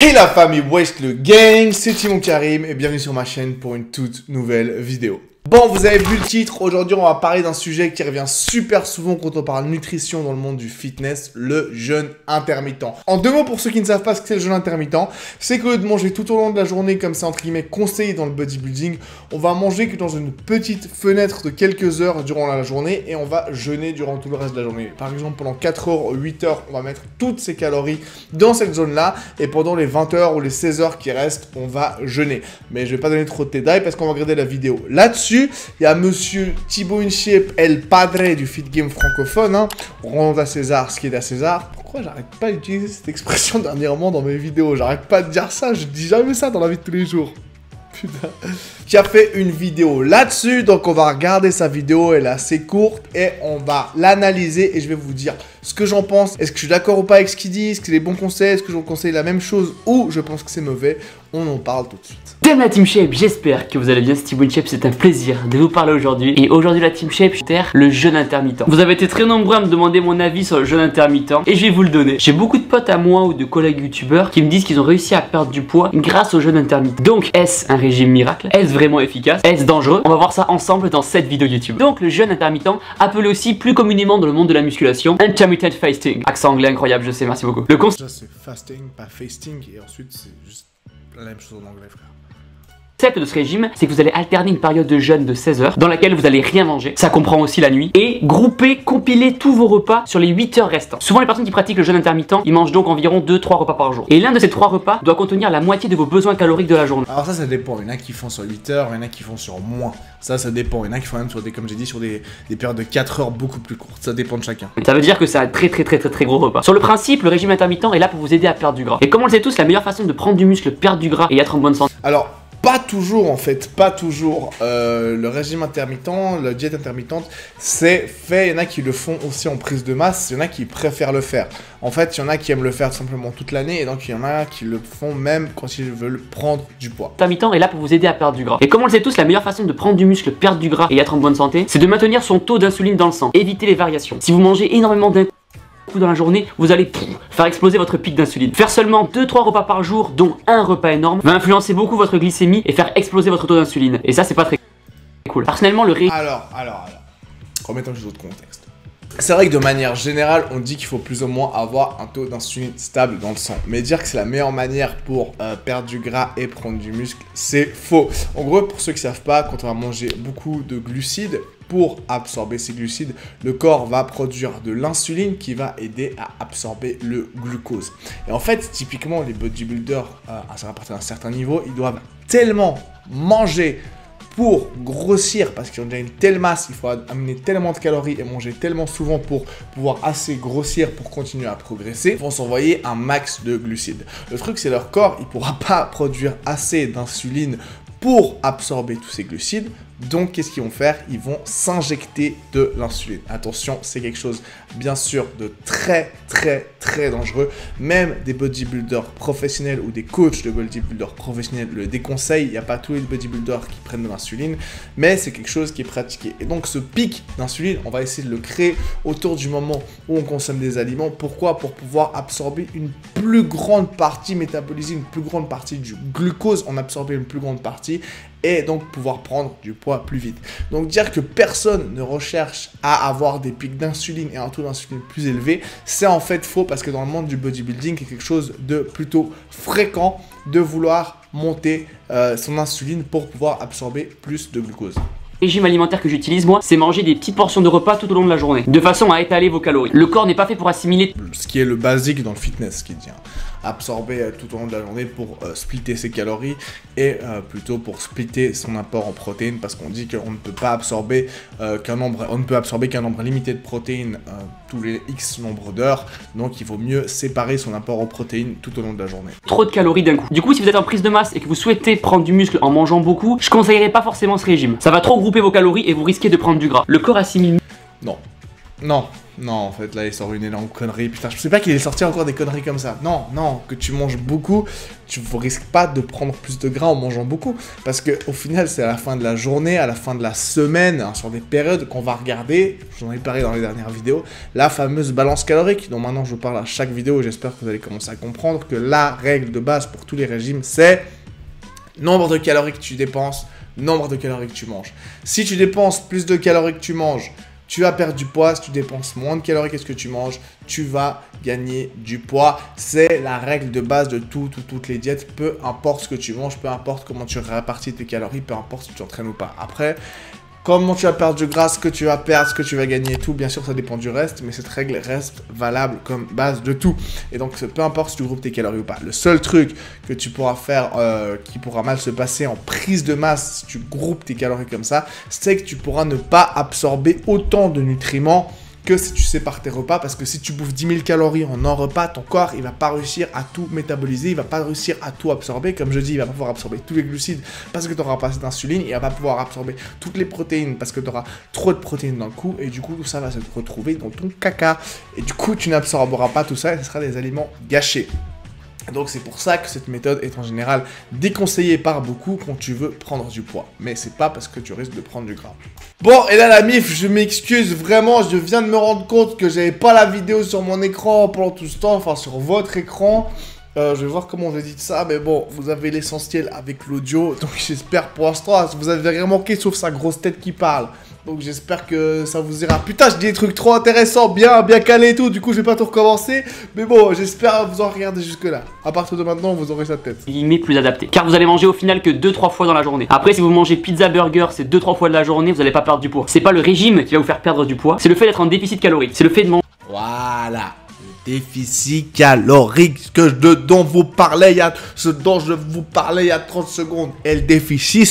Et la famille West le gang, c'est Timon Karim et bienvenue sur ma chaîne pour une toute nouvelle vidéo. Bon, vous avez vu le titre, aujourd'hui on va parler d'un sujet qui revient super souvent quand on parle nutrition dans le monde du fitness, le jeûne intermittent. En deux mots pour ceux qui ne savent pas ce que c'est le jeûne intermittent, c'est qu'au lieu de manger tout au long de la journée comme c'est entre guillemets conseillé dans le bodybuilding, on va manger que dans une petite fenêtre de quelques heures durant la journée et on va jeûner durant tout le reste de la journée. Par exemple pendant 4 heures, 8 heures, on va mettre toutes ces calories dans cette zone là et pendant les 20 heures ou les 16 heures qui restent, on va jeûner. Mais je vais pas donner trop de détails parce qu'on va regarder la vidéo là-dessus. Il y a monsieur Tibo InShape, El Padre du fit game francophone, hein. Rendons à César ce qui est à César. Pourquoi j'arrête pas d'utiliser cette expression dernièrement dans mes vidéos? J'arrête pas de dire ça, je dis jamais ça dans la vie de tous les jours. Putain. Qui a fait une vidéo là-dessus, donc on va regarder sa vidéo, elle est assez courte et on va l'analyser et je vais vous dire ce que j'en pense. Est-ce que je suis d'accord ou pas avec ce qu'il dit, est-ce que c'est des bons conseils, est-ce que je vous conseille la même chose ou je pense que c'est mauvais, on en parle tout de suite. Salut la Team Shape, j'espère que vous allez bien, c'est Timon Shape, c'est un plaisir de vous parler aujourd'hui. Et aujourd'hui la Team Shape, je vais faire le jeûne intermittent. Vous avez été très nombreux à me demander mon avis sur le jeûne intermittent et je vais vous le donner. J'ai beaucoup de potes à moi ou de collègues youtubeurs qui me disent qu'ils ont réussi à perdre du poids grâce au jeûne intermittent. Donc est-ce un régime miracle? Est-ce vraiment efficace? Est-ce dangereux? On va voir ça ensemble dans cette vidéo YouTube. Donc le jeûne intermittent, appelé aussi plus communément dans le monde de la musculation, intermittent fasting. Accent anglais incroyable, je sais, merci beaucoup. Le concept... Déjà c'est fasting, pas fasting et ensuite c'est juste la même chose en anglais frère. Le concept de ce régime, c'est que vous allez alterner une période de jeûne de 16 heures dans laquelle vous allez rien manger, ça comprend aussi la nuit, et grouper, compiler tous vos repas sur les 8 heures restantes. Souvent les personnes qui pratiquent le jeûne intermittent, ils mangent donc environ 2-3 repas par jour. Et l'un de ces 3 repas doit contenir la moitié de vos besoins caloriques de la journée. Alors ça dépend, il y en a qui font sur 8 heures, il y en a qui font sur moins. Ça dépend, il y en a qui font même sur des, comme j'ai dit, sur des périodes de 4 heures beaucoup plus courtes, ça dépend de chacun. Ça veut dire que c'est un très gros repas. Sur le principe, le régime intermittent est là pour vous aider à perdre du gras. Et comme on le sait tous, la meilleure façon de prendre du muscle, perdre du gras et être en bonne santé. Alors, pas toujours en fait, pas toujours. Le régime intermittent, la diète intermittente, c'est fait, il y en a qui le font aussi en prise de masse, il y en a qui préfèrent le faire. En fait, il y en a qui aiment le faire tout simplement toute l'année et donc il y en a qui le font même quand ils veulent prendre du poids. L'intermittent est là pour vous aider à perdre du gras. Et comme on le sait tous, la meilleure façon de prendre du muscle, perdre du gras et être en bonne santé, c'est de maintenir son taux d'insuline dans le sang, éviter les variations. Si vous mangez énormément d'un coup dans la journée, vous allez faire exploser votre pic d'insuline. Faire seulement 2-3 repas par jour, dont un repas énorme, va influencer beaucoup votre glycémie et faire exploser votre taux d'insuline. Et ça, c'est pas très cool. Personnellement, le régime... Alors, remettons les autres contextes. C'est vrai que de manière générale, on dit qu'il faut plus ou moins avoir un taux d'insuline stable dans le sang. Mais dire que c'est la meilleure manière pour perdre du gras et prendre du muscle, c'est faux. En gros, pour ceux qui savent pas, quand on va manger beaucoup de glucides, pour absorber ces glucides, le corps va produire de l'insuline qui va aider à absorber le glucose. Et en fait, typiquement, les bodybuilders, à partir d'un certain niveau, ils doivent tellement manger pour grossir parce qu'ils ont déjà une telle masse, il faut amener tellement de calories et manger tellement souvent pour pouvoir assez grossir pour continuer à progresser, ils vont s'envoyer un max de glucides. Le truc, c'est leur corps, il ne pourra pas produire assez d'insuline pour absorber tous ces glucides. Donc, qu'est-ce qu'ils vont faire? Ils vont s'injecter de l'insuline. Attention, c'est quelque chose, bien sûr, de très dangereux. Même des bodybuilders professionnels ou des coachs de bodybuilders professionnels le déconseillent. Il n'y a pas tous les bodybuilders qui prennent de l'insuline, mais c'est quelque chose qui est pratiqué. Et donc, ce pic d'insuline, on va essayer de le créer autour du moment où on consomme des aliments. Pourquoi? Pour pouvoir absorber une plus grande partie, métaboliser une plus grande partie du glucose, en absorber une plus grande partie et donc pouvoir prendre du poids plus vite. Donc dire que personne ne recherche à avoir des pics d'insuline et un taux d'insuline plus élevé, c'est en fait faux parce que dans le monde du bodybuilding, c'est quelque chose de plutôt fréquent de vouloir monter son insuline pour pouvoir absorber plus de glucose. Le régime alimentaire que j'utilise moi, c'est manger des petites portions de repas tout au long de la journée, de façon à étaler vos calories. Le corps n'est pas fait pour assimiler ce qui est le basique dans le fitness, ce qui dit, hein. Absorber tout au long de la journée pour splitter ses calories et plutôt pour splitter son apport en protéines parce qu'on dit qu'on ne peut pas absorber qu'un nombre limité de protéines tous les X nombre d'heures, donc il vaut mieux séparer son apport en protéines tout au long de la journée. Trop de calories d'un coup. Du coup, si vous êtes en prise de masse et que vous souhaitez prendre du muscle en mangeant beaucoup, je conseillerais pas forcément ce régime. Ça va trop groupé vos calories et vous risquez de prendre du gras. Le corps assimile... Non. Non, en fait, là, il sort une énorme connerie. Putain, je sais pas qu'il est sorti encore des conneries comme ça. Non, non, que tu manges beaucoup, tu risques pas de prendre plus de gras en mangeant beaucoup. Parce que au final, c'est à la fin de la journée, à la fin de la semaine, hein, sur des périodes qu'on va regarder, j'en ai parlé dans les dernières vidéos, la fameuse balance calorique, dont maintenant je parle à chaque vidéo, j'espère que vous allez commencer à comprendre que la règle de base pour tous les régimes, c'est nombre de calories que tu dépenses, nombre de calories que tu manges. Si tu dépenses plus de calories que tu manges, tu vas perdre du poids. Si tu dépenses moins de calories qu'est-ce que tu manges, tu vas gagner du poids. C'est la règle de base de toutes les diètes, peu importe ce que tu manges, peu importe comment tu répartis tes calories, peu importe si tu t'entraînes ou pas. Après, comment tu vas perdre du gras, ce que tu vas perdre, ce que tu vas gagner et tout, bien sûr ça dépend du reste, mais cette règle reste valable comme base de tout. Et donc peu importe si tu groupes tes calories ou pas. Le seul truc que tu pourras faire, qui pourra mal se passer en prise de masse si tu groupes tes calories comme ça, c'est que tu pourras ne pas absorber autant de nutriments que si tu sépares tes repas, parce que si tu bouffes 10 000 calories en un repas, ton corps il va pas réussir à tout métaboliser, il va pas réussir à tout absorber, comme je dis, il va pas pouvoir absorber tous les glucides parce que tu n'auras pas assez d'insuline, il va pas pouvoir absorber toutes les protéines parce que tu auras trop de protéines d'un coup, et du coup tout ça va se retrouver dans ton caca, et du coup tu n'absorberas pas tout ça et ce sera des aliments gâchés. Donc c'est pour ça que cette méthode est en général déconseillée par beaucoup quand tu veux prendre du poids. Mais c'est pas parce que tu risques de prendre du gras. Bon, et là la mif, je m'excuse vraiment, je viens de me rendre compte que j'avais pas la vidéo sur mon écran pendant tout ce temps, enfin sur votre écran. Je vais voir comment je dit ça, mais bon, vous avez l'essentiel avec l'audio, donc j'espère pour l'instant, vous avez rien manqué sauf sa grosse tête qui parle. Donc j'espère que ça vous ira. Putain, je dis des trucs trop intéressants, bien calés et tout, du coup je vais pas tout recommencer, mais bon, j'espère vous en regarder jusque là. À partir de maintenant, vous aurez sa tête. Limite plus adapté, car vous allez manger au final que 2-3 fois dans la journée. Après, si vous mangez pizza burger, c'est 2-3 fois de la journée, vous allez pas perdre du poids. C'est pas le régime qui va vous faire perdre du poids, c'est le fait d'être en déficit calorique, c'est le fait de manger. Voilà. Déficit calorique, dont vous parlez, ce dont je vous parlais il y a 30 secondes. El déficit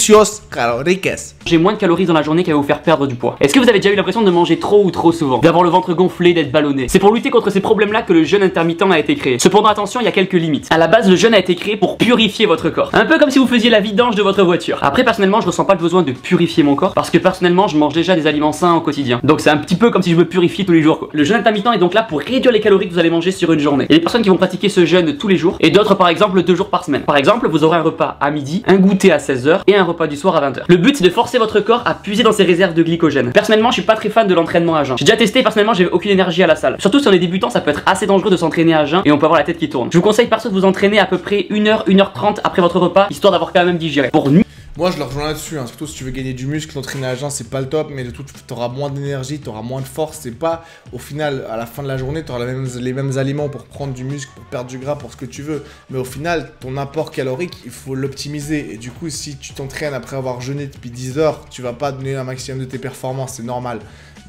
calorique. J'ai moins de calories dans la journée qui va vous faire perdre du poids. Est-ce que vous avez déjà eu l'impression de manger trop ou trop souvent, d'avoir le ventre gonflé, d'être ballonné? C'est pour lutter contre ces problèmes-là que le jeûne intermittent a été créé. Cependant, attention, il y a quelques limites. À la base, le jeûne a été créé pour purifier votre corps. Un peu comme si vous faisiez la vidange de votre voiture. Après, personnellement, je ressens pas le besoin de purifier mon corps parce que personnellement, je mange déjà des aliments sains au quotidien. Donc c'est un petit peu comme si je me purifiais tous les jours, quoi. Le jeûne intermittent est donc là pour réduire les calories que vous allez manger sur une journée. Il y a des personnes qui vont pratiquer ce jeûne tous les jours et d'autres par exemple 2 jours par semaine. Par exemple, vous aurez un repas à midi, un goûter à 16 h et un repas du soir à 20 h. Le but c'est de forcer votre corps à puiser dans ses réserves de glycogène. Personnellement, je suis pas très fan de l'entraînement à jeun. J'ai déjà testé, personnellement, j'ai aucune énergie à la salle. Surtout si on est débutant, ça peut être assez dangereux de s'entraîner à jeun et on peut avoir la tête qui tourne. Je vous conseille perso de vous entraîner à peu près 1 h, 1 h 30 après votre repas, histoire d'avoir quand même digéré. Pour nous, moi je le rejoins là-dessus, hein. Surtout si tu veux gagner du muscle, l'entraîner à jeun c'est pas le top, mais de tout tu auras moins d'énergie, tu auras moins de force, c'est pas au final à la fin de la journée tu auras les mêmes aliments pour prendre du muscle, pour perdre du gras, pour ce que tu veux, mais au final ton apport calorique il faut l'optimiser, et du coup si tu t'entraînes après avoir jeûné depuis 10 heures, tu vas pas donner un maximum de tes performances, c'est normal.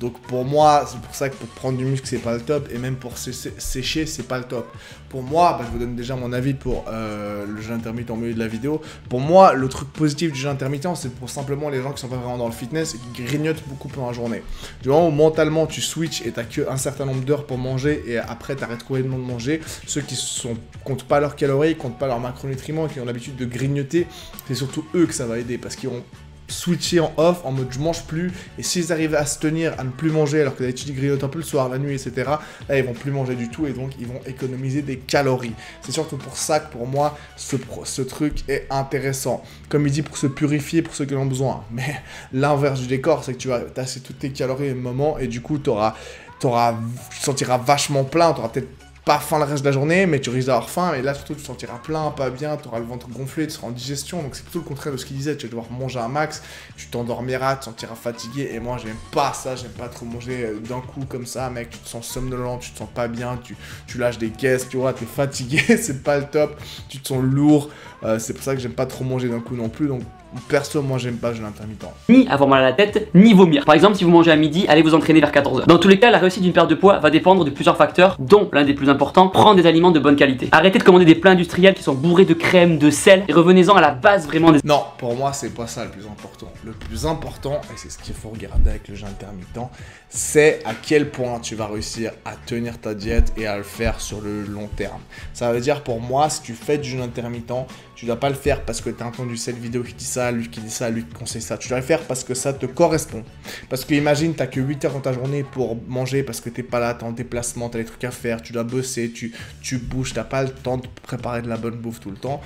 Donc pour moi, c'est pour ça que pour prendre du muscle, c'est pas le top. Et même pour sécher, c'est pas le top. Pour moi, je vous donne déjà mon avis pour le jeûne intermittent au milieu de la vidéo. Pour moi, le truc positif du jeûne intermittent, c'est pour simplement les gens qui sont pas vraiment dans le fitness et qui grignotent beaucoup pendant la journée. Du moment où mentalement tu switches et t'as qu'un certain nombre d'heures pour manger et après t'arrêtes complètement de manger, ceux qui comptent pas leurs calories, comptent pas leurs macronutriments et qui ont l'habitude de grignoter, c'est surtout eux que ça va aider parce qu'ils ont switcher en off, en mode je mange plus, et s'ils arrivent à se tenir, à ne plus manger alors que d'habitude ils grignotent un peu le soir, la nuit, etc. Là ils vont plus manger du tout et donc ils vont économiser des calories. C'est surtout pour ça que pour moi ce truc est intéressant. Comme il dit, pour se purifier, pour ceux qui en ont besoin. Mais l'inverse du décor, c'est que tu vas tasser toutes tes calories à un moment et du coup tu sentiras vachement plein, tu auras peut-être pas faim le reste de la journée, mais tu risques d'avoir faim, et là surtout tu te sentiras plein, pas bien, tu auras le ventre gonflé, tu seras en digestion, donc c'est plutôt le contraire de ce qu'il disait, tu vas devoir manger un max, tu t'endormiras, tu te sentiras fatigué, et moi j'aime pas ça, j'aime pas trop manger d'un coup comme ça, mec, tu te sens somnolent, tu te sens pas bien, tu lâches des caisses, tu vois, t'es fatigué, c'est pas le top, tu te sens lourd, c'est pour ça que j'aime pas trop manger d'un coup non plus, donc perso, moi j'aime pas jeûne intermittent. Ni avoir mal à la tête, ni vomir. Par exemple, si vous mangez à midi, allez vous entraîner vers 14 h. Dans tous les cas, la réussite d'une perte de poids va dépendre de plusieurs facteurs, dont l'un des plus importants, prendre des aliments de bonne qualité. Arrêtez de commander des plats industriels qui sont bourrés de crème, de sel, et revenez-en à la base vraiment des... Non, pour moi, c'est pas ça le plus important. Le plus important, et c'est ce qu'il faut regarder avec le jeûne intermittent, c'est à quel point tu vas réussir à tenir ta diète et à le faire sur le long terme. Ça veut dire pour moi, si tu fais du jeûne intermittent, tu ne dois pas le faire parce que tu as entendu cette vidéo qui dit ça, lui qui dit ça, lui qui conseille ça. Tu dois le faire parce que ça te correspond. Parce que imagine, tu n'as que 8 heures dans ta journée pour manger parce que tu n'es pas là, tu es en déplacement, tu as des trucs à faire, tu dois bosser, tu bouges, tu n'as pas le temps de préparer de la bonne bouffe tout le temps.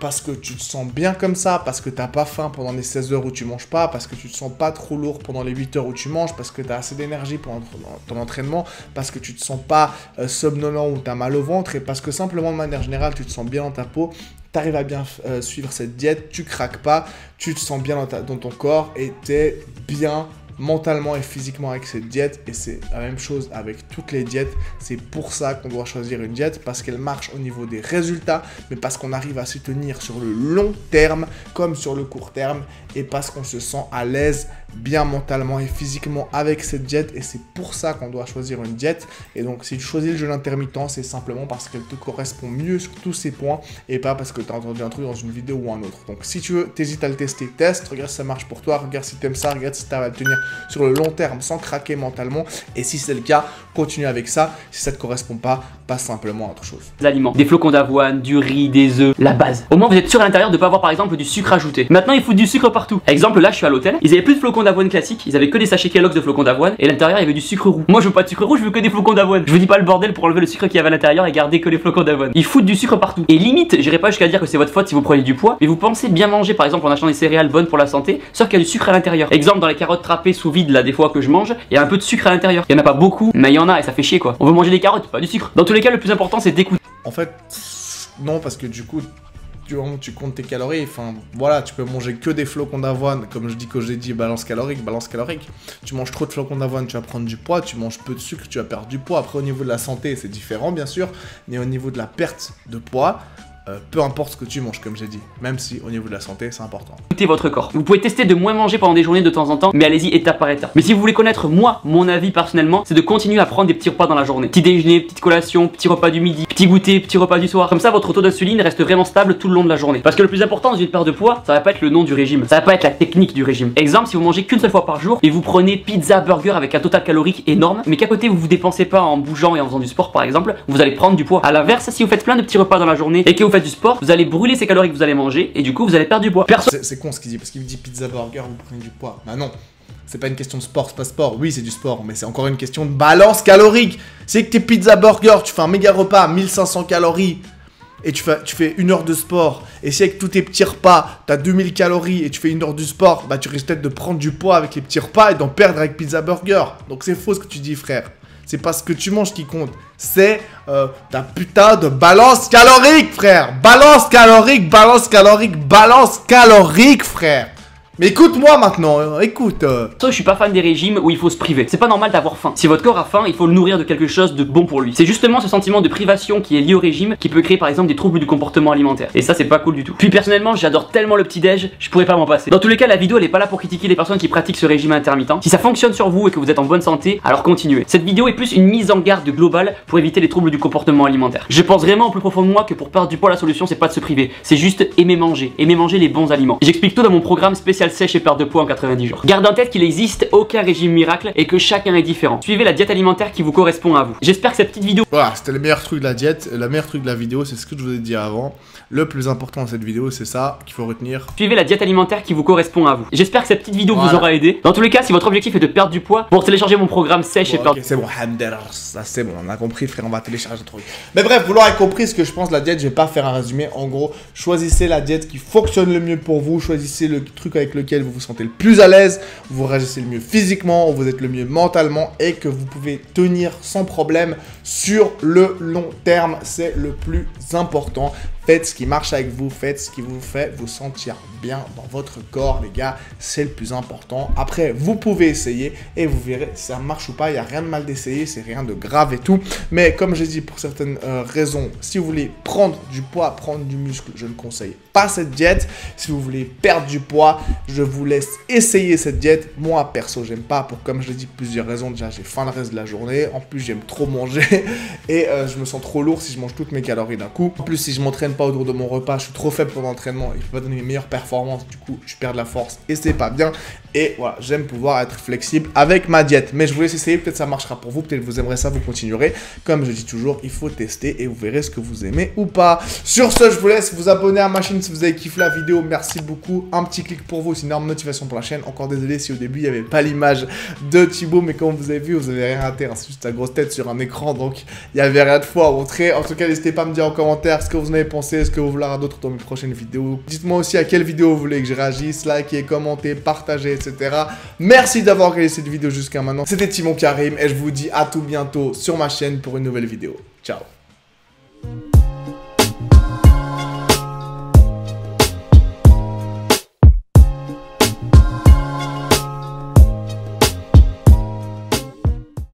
Parce que tu te sens bien comme ça, parce que tu n'as pas faim pendant les 16 heures où tu ne manges pas, parce que tu ne te sens pas trop lourd pendant les 8 heures où tu manges, parce que tu as assez d'énergie pour ton entraînement, parce que tu ne te sens pas somnolent ou tu as mal au ventre, et parce que simplement de manière générale, tu te sens bien dans ta peau. Tu arrives à bien suivre cette diète, tu craques pas, tu te sens bien dans ton corps et tu es bien mentalement et physiquement avec cette diète. Et c'est la même chose avec toutes les diètes. C'est pour ça qu'on doit choisir une diète, parce qu'elle marche au niveau des résultats, mais parce qu'on arrive à s'y tenir sur le long terme comme sur le court terme, et parce qu'on se sent à l'aise bien mentalement et physiquement avec cette diète. Et c'est pour ça qu'on doit choisir une diète. Et donc si tu choisis le jeûne intermittent, c'est simplement parce qu'elle te correspond mieux sur tous ces points et pas parce que tu as entendu un truc dans une vidéo ou un autre. Donc si tu veux, t'hésites à le tester, teste, regarde si ça marche pour toi, regarde si t'aimes ça, regarde si tu arrives à tenir sur le long terme sans craquer mentalement, et si c'est le cas, continue avec ça. Si ça te correspond pas, passe simplement à autre chose. Des aliments, des flocons d'avoine, du riz, des œufs, la base. Au moins vous êtes sûr à l'intérieur de ne pas avoir par exemple du sucre ajouté. Maintenant ils foutent du sucre partout. Exemple là je suis à l'hôtel, ils avaient plus de flocons d'avoine classique, ils avaient que des sachets Kellogg's de flocons d'avoine et à l'intérieur il y avait du sucre roux. Moi je veux pas de sucre roux, je veux que des flocons d'avoine. Je vous dis pas le bordel pour enlever le sucre qu'il y avait à l'intérieur et garder que les flocons d'avoine. Ils foutent du sucre partout. Et limite, j'irai pas jusqu'à dire que c'est votre faute si vous prenez du poids, mais vous pensez bien manger par exemple en achetant des céréales bonnes pour la santé, sauf qu'il y a du sucre à l'intérieur. Exemple dans les carottes râpées sous vide là des fois que je mange, il y a un peu de sucre à l'intérieur. Il y en a pas beaucoup, mais il y en a et ça fait chier quoi. On veut manger des carottes, pas du sucre. Dans tous les cas, le plus important c'est d'écouter. En fait, non, parce que du coup, tu comptes tes calories, enfin voilà, tu peux manger que des flocons d'avoine, comme je dis que j'ai dit balance calorique. Tu manges trop de flocons d'avoine, tu vas prendre du poids, tu manges peu de sucre, tu vas perdre du poids. Après au niveau de la santé, c'est différent bien sûr, mais au niveau de la perte de poids, peu importe ce que tu manges, comme j'ai dit, même si au niveau de la santé c'est important. Écoutez votre corps. Vous pouvez tester de moins manger pendant des journées de temps en temps, mais allez-y étape par étape. Mais si vous voulez connaître moi, mon avis personnellement, c'est de continuer à prendre des petits repas dans la journée. Petit déjeuner, petite collation, petit repas du midi, petit goûter, petit repas du soir. Comme ça votre taux d'insuline reste vraiment stable tout le long de la journée. Parce que le plus important dans une perte de poids, ça va pas être le nom du régime, ça va pas être la technique du régime. Exemple, si vous mangez qu'une seule fois par jour et vous prenez pizza, burger avec un total calorique énorme, mais qu'à côté vous vous dépensez pas en bougeant et en faisant du sport par exemple, vous allez prendre du poids. À l'inverse, si vous faites plein de petits repas dans la journée et que vous faites du sport, vous allez brûler ces calories que vous allez manger et du coup vous allez perdre du poids. C'est con ce qu'il dit, parce qu'il dit pizza burger, vous prenez du poids. Bah non, c'est pas une question de sport, c'est pas sport. Oui, c'est du sport, mais c'est encore une question de balance calorique. C'est que tes pizza burger, tu fais un méga repas, 1500 calories. Et tu fais une heure de sport, et si avec tous tes petits repas, t'as 2000 calories et tu fais une heure du sport, bah tu risques peut-être de prendre du poids avec les petits repas et d'en perdre avec pizza burger. Donc c'est faux ce que tu dis, frère. C'est pas ce que tu manges qui compte, c'est ta putain de balance calorique, frère. Balance calorique, frère. Mais écoute-moi maintenant, écoute. Je suis pas fan des régimes où il faut se priver. C'est pas normal d'avoir faim. Si votre corps a faim, il faut le nourrir de quelque chose de bon pour lui. C'est justement ce sentiment de privation qui est lié au régime qui peut créer par exemple des troubles du comportement alimentaire. Et ça c'est pas cool du tout. Puis personnellement, j'adore tellement le petit déj, je pourrais pas m'en passer. Dans tous les cas, la vidéo elle est pas là pour critiquer les personnes qui pratiquent ce régime intermittent. Si ça fonctionne sur vous et que vous êtes en bonne santé, alors continuez. Cette vidéo est plus une mise en garde globale pour éviter les troubles du comportement alimentaire. Je pense vraiment au plus profond de moi que pour perdre du poids, la solution c'est pas de se priver, c'est juste aimer manger les bons aliments. J'explique tout dans mon programme spécial sèche et perte de poids en 90 jours. Gardez en tête qu'il n'existe aucun régime miracle et que chacun est différent. Suivez la diète alimentaire qui vous correspond à vous. J'espère que cette petite vidéo... Voilà, c'était le meilleur truc de la diète, le meilleur truc de la vidéo, c'est ce que je vous ai dit avant. Le plus important dans cette vidéo, c'est ça qu'il faut retenir. Suivez la diète alimentaire qui vous correspond à vous. J'espère que cette petite vidéo voilà, vous aura aidé. Dans tous les cas, si votre objectif est de perdre du poids, pour télécharger mon programme sèche et perte de poids. C'est bon, ça c'est bon, on a compris frère, on va télécharger le truc. Mais bref, vous l'aurez compris ce que je pense de la diète, je vais pas faire un résumé. En gros, choisissez la diète qui fonctionne le mieux pour vous, choisissez le truc avec lequel vous vous sentez le plus à l'aise, vous réagissez le mieux physiquement, vous êtes le mieux mentalement et que vous pouvez tenir sans problème sur le long terme, c'est le plus important. Faites ce qui marche avec vous, faites ce qui vous fait vous sentir bien dans votre corps, les gars, c'est le plus important. Après, vous pouvez essayer et vous verrez si ça marche ou pas, il n'y a rien de mal d'essayer, c'est rien de grave et tout. Mais comme j'ai dit, pour certaines raisons, si vous voulez prendre du poids, prendre du muscle, je ne conseille pas cette diète. Si vous voulez perdre du poids, je vous laisse essayer cette diète. Moi, perso, j'aime pas pour, comme je l'ai dit, plusieurs raisons. Déjà, j'ai faim le reste de la journée, en plus, j'aime trop manger et je me sens trop lourd si je mange toutes mes calories d'un coup. En plus, si je m'entraîne pas autour de mon repas, je suis trop faible pour l'entraînement, il ne peut pas donner mes meilleures performances, du coup je perds de la force et c'est pas bien. Et voilà, j'aime pouvoir être flexible avec ma diète. Mais je vous laisse essayer, peut-être ça marchera pour vous, peut-être vous aimerez ça, vous continuerez. Comme je dis toujours, il faut tester et vous verrez ce que vous aimez ou pas. Sur ce, je vous laisse vous abonner à ma chaîne si vous avez kiffé la vidéo. Merci beaucoup. Un petit clic pour vous, c'est une énorme motivation pour la chaîne. Encore désolé si au début, il n'y avait pas l'image de Thibaut. Mais comme vous avez vu, vous n'avez rien raté. C'est juste sa grosse tête sur un écran. Donc, il n'y avait rien de faux à montrer. En tout cas, n'hésitez pas à me dire en commentaire ce que vous en avez pensé, ce que vous voulez d'autres dans mes prochaines vidéos. Dites-moi aussi à quelle vidéo vous voulez que je réagisse. Likez, commentez, partagez, etc. Merci d'avoir regardé cette vidéo jusqu'à maintenant. C'était Timon Karim et je vous dis à tout bientôt sur ma chaîne pour une nouvelle vidéo. Ciao.